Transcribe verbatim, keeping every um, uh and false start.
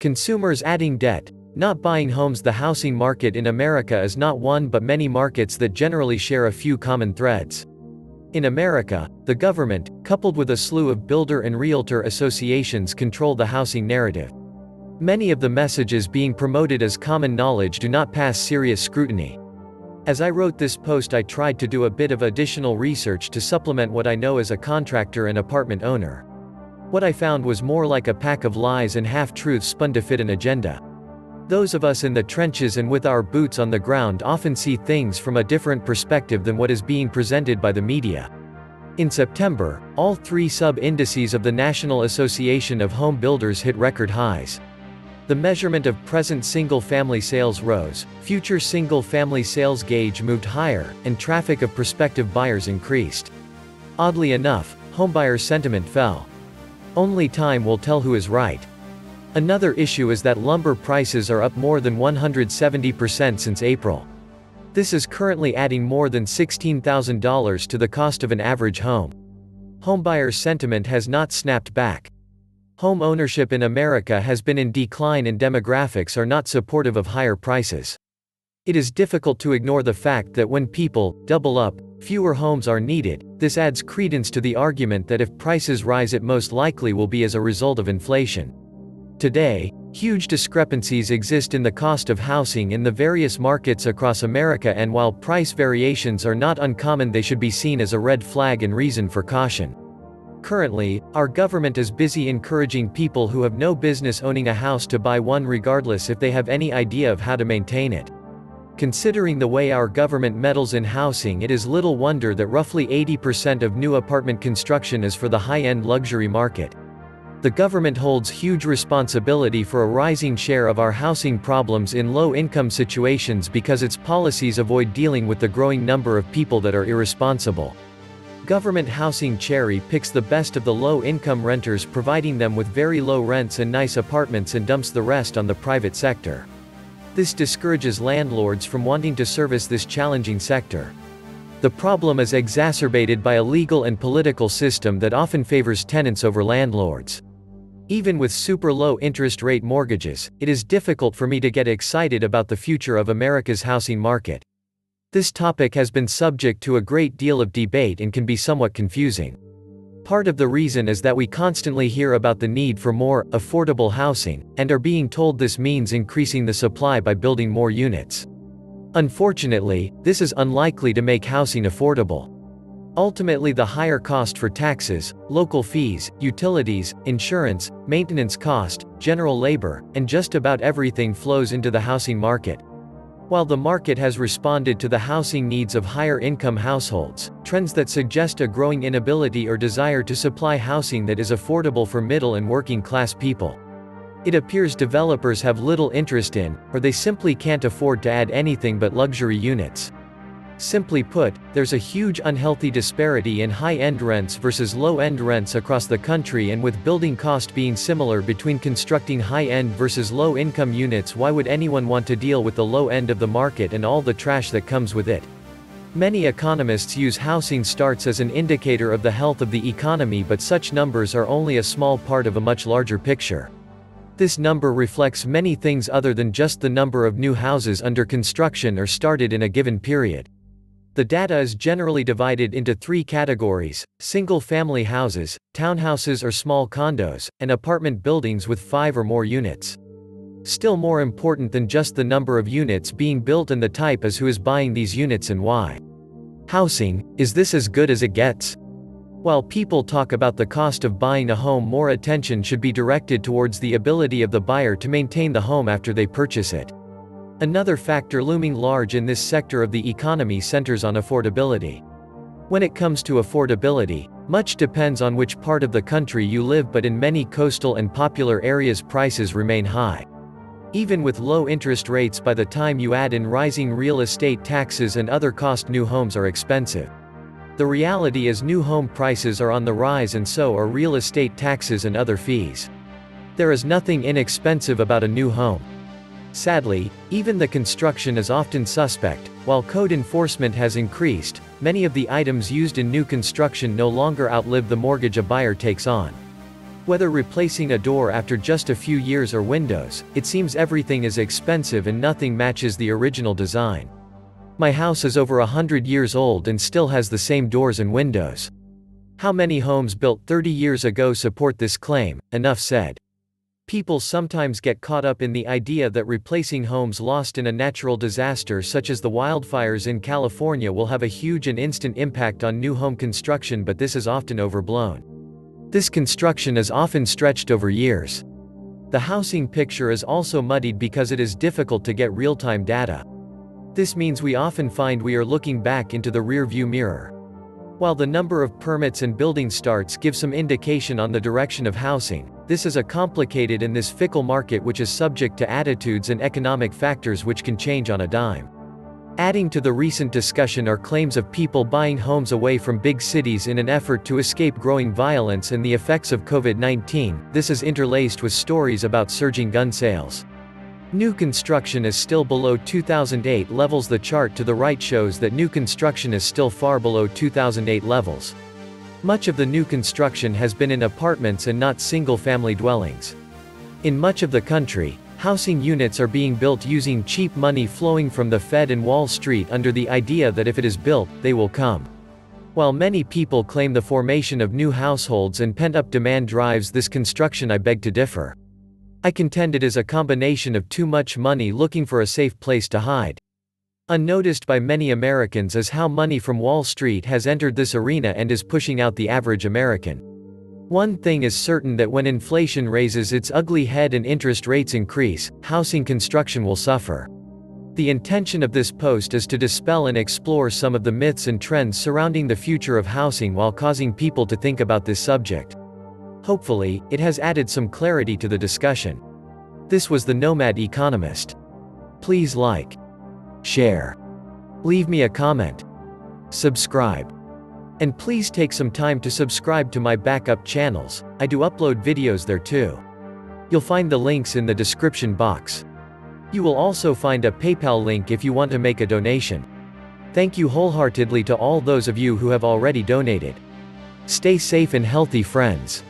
Consumers adding debt, not buying homes. The housing market in America is not one but many markets that generally share a few common threads. In America, the government, coupled with a slew of builder and realtor associations, control the housing narrative. Many of the messages being promoted as common knowledge do not pass serious scrutiny. As I wrote this post, I tried to do a bit of additional research to supplement what I know as a contractor and apartment owner. What I found was more like a pack of lies and half-truths spun to fit an agenda. Those of us in the trenches and with our boots on the ground often see things from a different perspective than what is being presented by the media. In September, all three sub-indices of the National Association of Home Builders hit record highs. The measurement of present single-family sales rose, future single-family sales gauge moved higher, and traffic of prospective buyers increased. Oddly enough, homebuyer sentiment fell. Only time will tell who is right. Another issue is that lumber prices are up more than one hundred seventy percent since April. This is currently adding more than sixteen thousand dollars to the cost of an average home. Homebuyer sentiment has not snapped back. Home ownership in America has been in decline and demographics are not supportive of higher prices. It is difficult to ignore the fact that when people double up, fewer homes are needed. This adds credence to the argument that if prices rise, it most likely will be as a result of inflation. Today, huge discrepancies exist in the cost of housing in the various markets across America, and while price variations are not uncommon, they should be seen as a red flag and reason for caution. Currently, our government is busy encouraging people who have no business owning a house to buy one regardless if they have any idea of how to maintain it. Considering the way our government meddles in housing, it is little wonder that roughly eighty percent of new apartment construction is for the high-end luxury market. The government holds huge responsibility for a rising share of our housing problems in low-income situations because its policies avoid dealing with the growing number of people that are irresponsible. Government housing cherry-picks the best of the low-income renters, providing them with very low rents and nice apartments, and dumps the rest on the private sector. This discourages landlords from wanting to service this challenging sector. The problem is exacerbated by a legal and political system that often favors tenants over landlords. Even with super low interest rate mortgages, it is difficult for me to get excited about the future of America's housing market. This topic has been subject to a great deal of debate and can be somewhat confusing. Part of the reason is that we constantly hear about the need for more affordable housing, and are being told this means increasing the supply by building more units. Unfortunately, this is unlikely to make housing affordable. Ultimately, the higher cost for taxes, local fees, utilities, insurance, maintenance cost, general labor, and just about everything flows into the housing market. While the market has responded to the housing needs of higher-income households, trends that suggest a growing inability or desire to supply housing that is affordable for middle and working-class people. It appears developers have little interest in, or they simply can't afford to add anything but luxury units. Simply put, there's a huge unhealthy disparity in high-end rents versus low-end rents across the country, and with building cost being similar between constructing high-end versus low-income units, why would anyone want to deal with the low end of the market and all the trash that comes with it? Many economists use housing starts as an indicator of the health of the economy, but such numbers are only a small part of a much larger picture. This number reflects many things other than just the number of new houses under construction or started in a given period. The data is generally divided into three categories: single-family houses, townhouses or small condos, and apartment buildings with five or more units. Still more important than just the number of units being built and the type is who is buying these units and why. Housing, is this as good as it gets? While people talk about the cost of buying a home, more attention should be directed towards the ability of the buyer to maintain the home after they purchase it. Another factor looming large in this sector of the economy centers on affordability. When it comes to affordability, much depends on which part of the country you live, but in many coastal and popular areas prices remain high. Even with low interest rates, by the time you add in rising real estate taxes and other costs, new homes are expensive. The reality is new home prices are on the rise, and so are real estate taxes and other fees. There is nothing inexpensive about a new home. Sadly, even the construction is often suspect. While code enforcement has increased, many of the items used in new construction no longer outlive the mortgage a buyer takes on. Whether replacing a door after just a few years or windows, it seems everything is expensive and nothing matches the original design. My house is over a hundred years old and still has the same doors and windows. How many homes built thirty years ago support this claim? Enough said. People sometimes get caught up in the idea that replacing homes lost in a natural disaster such as the wildfires in California will have a huge and instant impact on new home construction, but this is often overblown. This construction is often stretched over years. The housing picture is also muddied because it is difficult to get real-time data. This means we often find we are looking back into the rear-view mirror. While the number of permits and building starts give some indication on the direction of housing, this is a complicated and this fickle market which is subject to attitudes and economic factors which can change on a dime. Adding to the recent discussion are claims of people buying homes away from big cities in an effort to escape growing violence and the effects of COVID nineteen, this is interlaced with stories about surging gun sales. New construction is still below two thousand eight levels. The chart to the right shows that new construction is still far below two thousand eight levels. Much of the new construction has been in apartments and not single-family dwellings. In much of the country, housing units are being built using cheap money flowing from the Fed and Wall Street under the idea that if it is built, they will come. While many people claim the formation of new households and pent-up demand drives this construction, I beg to differ. I contend it is a combination of too much money looking for a safe place to hide. Unnoticed by many Americans is how money from Wall Street has entered this arena and is pushing out the average American. One thing is certain, that when inflation raises its ugly head and interest rates increase, housing construction will suffer. The intention of this post is to dispel and explore some of the myths and trends surrounding the future of housing while causing people to think about this subject. Hopefully, it has added some clarity to the discussion. This was the Nomad Economist. Please like, share, leave me a comment, subscribe, and please take some time to subscribe to my backup channels. I do upload videos there too. You'll find the links in the description box. You will also find a PayPal link if you want to make a donation. Thank you wholeheartedly to all those of you who have already donated. Stay safe and healthy, friends.